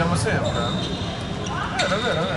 Vediamo sempre. Vero.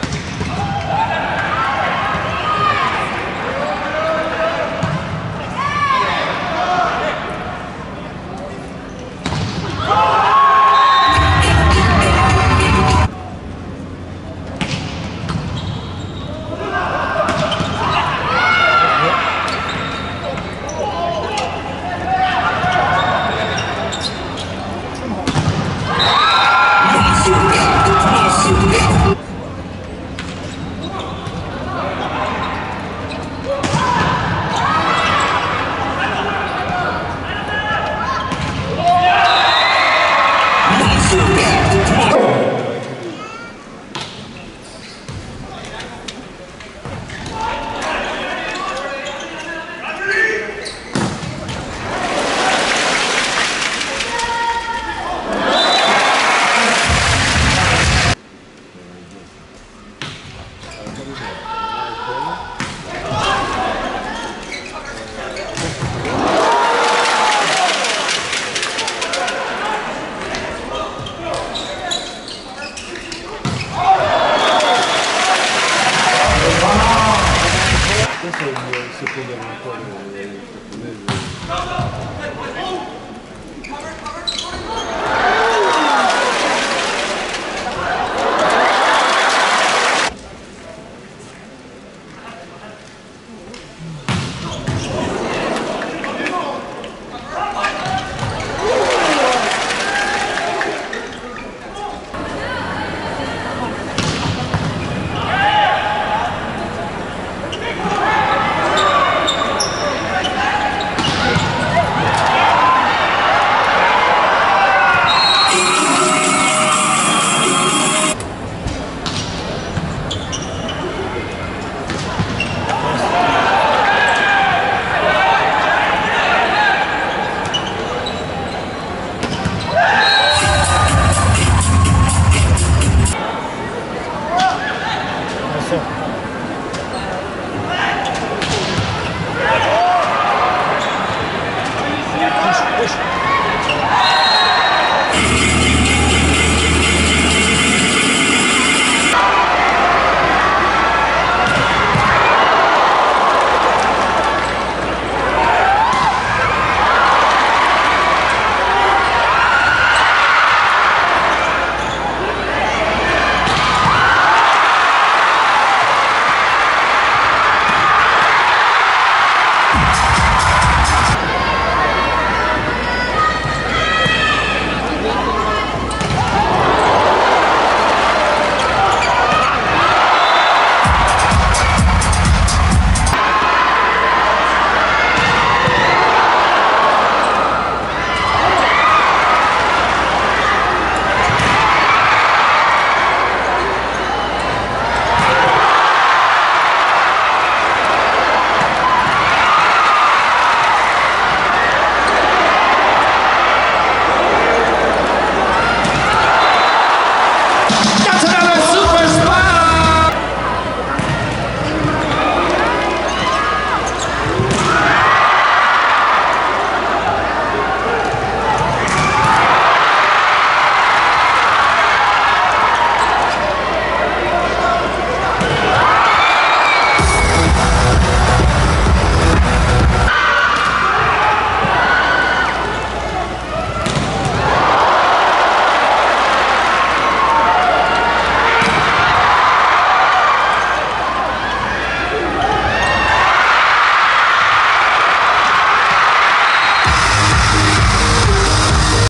This is the second recording.